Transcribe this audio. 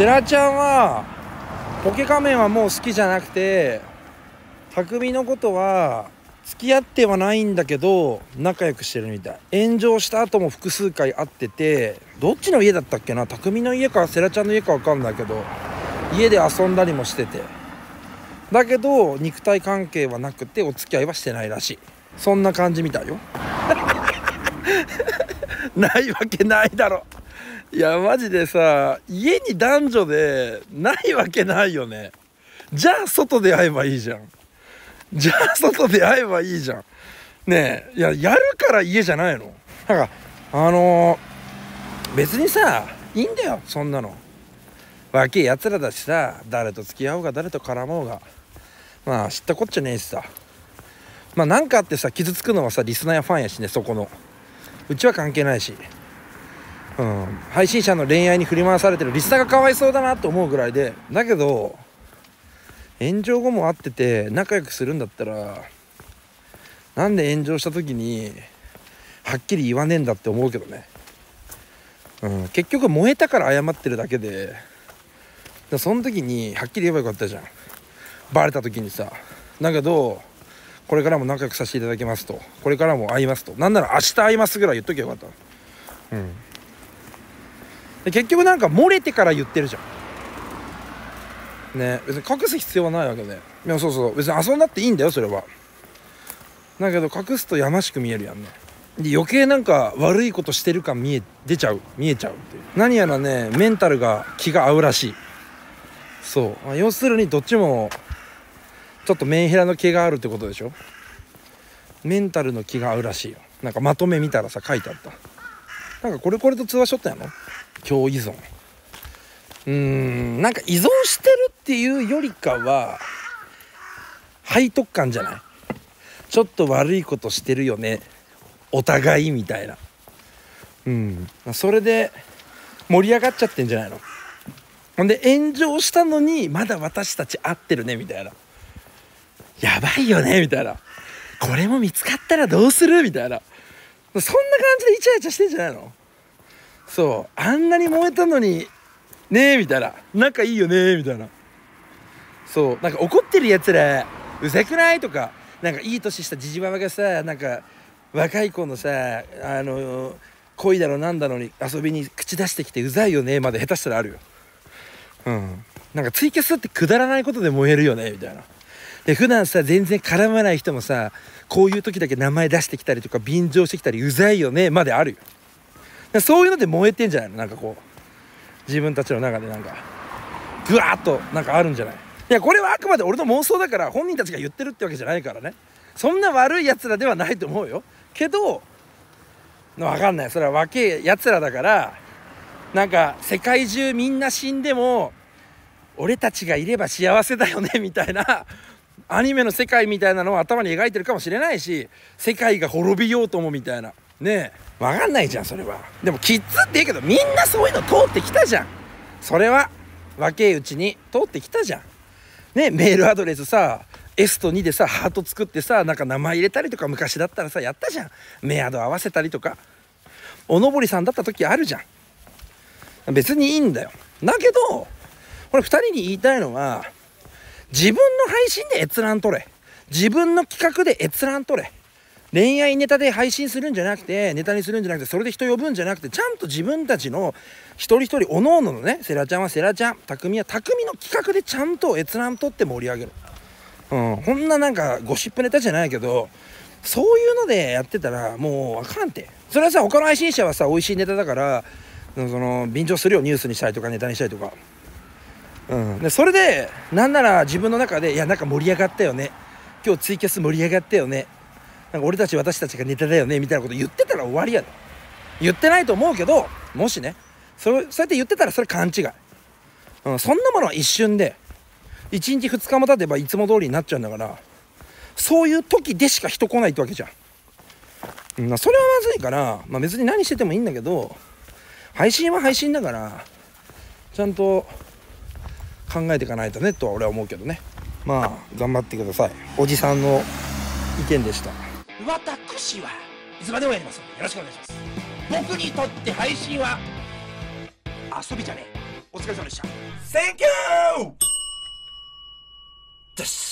セラちゃんはポケカメンはもう好きじゃなくて、たくみのことは付き合ってはないんだけど仲良くしてるみたい。炎上した後も複数回会ってて、どっちの家だったっけな、たくみの家かセラちゃんの家か分かんないけど、家で遊んだりもしてて、だけど肉体関係はなくてお付き合いはしてないらしい。そんな感じみたいよ。ないわけないだろ。いやマジでさ、家に男女でないわけないよね。じゃあ外で会えばいいじゃん。じゃあ外で会えばいいじゃん。ねえ、いや、やるから家じゃないの。なんか別にさ、いいんだよそんなの。若いやつらだしさ、誰と付き合おうが誰と絡もうが、まあ知ったこっちゃねえしさ、まあなんかあってさ傷つくのはさリスナーやファンやしね、そこのうちは関係ないし、うん、配信者の恋愛に振り回されてるリスナーがかわいそうだなと思うぐらいで、だけど炎上後も会ってて仲良くするんだったら、なんで炎上した時にはっきり言わねえんだって思うけどね。うん、結局燃えたから謝ってるだけで、その時にはっきり言えばよかったじゃん、バレた時にさ。だけどこれからも仲良くさせていただきますと、これからも会いますと、なんなら明日会いますぐらい言っときゃよかった。うん、で結局なんか漏れてから言ってるじゃん。ね、別に隠す必要はないわけで、いやそうそう、別に遊んだっていいんだよそれは。だけど隠すとやましく見えるやんね。で余計なんか悪いことしてる感見えちゃうっていう。何やらねメンタルが気が合うらしい。そう、まあ、要するにどっちもちょっとメンヘラの気があるってことでしょ。メンタルの気が合うらしいよ。なんかまとめ見たらさ書いてあった、なんかこれと通話しとったんやろ、強依存。なんか依存してるっていうよりかは背徳感じゃない、ちょっと悪いことしてるよねお互いみたいな、それで盛り上がっちゃってんじゃないの。ほんで炎上したのにまだ私たち会ってるねみたいな、やばいよねみたいな、これも見つかったらどうするみたいな、そんな感じでイチャイチャしてんじゃないの。そう、あんなに燃えたのにねえみたいな、仲いいよねみたいな。そう、なんか怒ってるやつらうざくないとか、なんかいい年したじじばばがさ、なんか若い子のさ恋だろなんだろに遊びに口出してきてうざいよねまで下手したらあるよ。なんかツイキャスってくだらないことで燃えるよねみたいな。で普段さ全然絡まない人もさ、こういう時だけ名前出してきたりとか便乗してきたりうざいよねまであるよ。そういうので燃えてんじゃないの。なんかこう自分たちの中でなんかぐわーっとなんかあるんじゃない。いやこれはあくまで俺の妄想だから、本人たちが言ってるってわけじゃないからね。そんな悪いやつらではないと思うよ。けど分かんない、それは若いやつらだから、なんか世界中みんな死んでも俺たちがいれば幸せだよねみたいなアニメの世界みたいなのを頭に描いてるかもしれないし、世界が滅びようともみたいなね、え分かんないじゃんそれは。でもキッズって言うけどみんなそういうの通ってきたじゃん。それは若いうちに通ってきたじゃんね。メールアドレスさ S と2でさハート作ってさ、なんか名前入れたりとか昔だったらさやったじゃん。メアド合わせたりとかおのぼりさんだった時あるじゃん。別にいいんだよ。だけど俺2人に言いたいのは、自分の配信で閲覧取れ、自分の企画で閲覧取れ、恋愛ネタで配信するんじゃなくて、ネタにするんじゃなくて、それで人呼ぶんじゃなくて、ちゃんと自分たちの一人一人おのおののね、セラちゃんはセラちゃん、たくみはたくみの企画でちゃんと閲覧取って盛り上げる。こんななんかゴシップネタじゃないけど、そういうのでやってたらもうあかんて。それはさ他の配信者はさ美味しいネタだからその便乗するよ、ニュースにしたりとかネタにしたりとか。でそれでなんなら自分の中で、いやなんか盛り上がったよね、今日ツイキャス盛り上がったよね、なんか俺たち私たちがネタだよねみたいなこと言ってたら終わりやで。言ってないと思うけど、もしねそうやって言ってたらそれ勘違い。そんなものは一瞬で1日2日も経てばいつも通りになっちゃうんだから、そういう時でしか人来ないってわけじゃん。それはまずいから、まあ、別に何しててもいいんだけど、配信は配信だからちゃんと考えていかないとねとは俺は思うけどね。まあ頑張ってください。おじさんの意見でした。私はいつまでもやりますのでよろしくお願いします。僕にとって配信は遊びじゃねえ。お疲れ様でした。センキューです。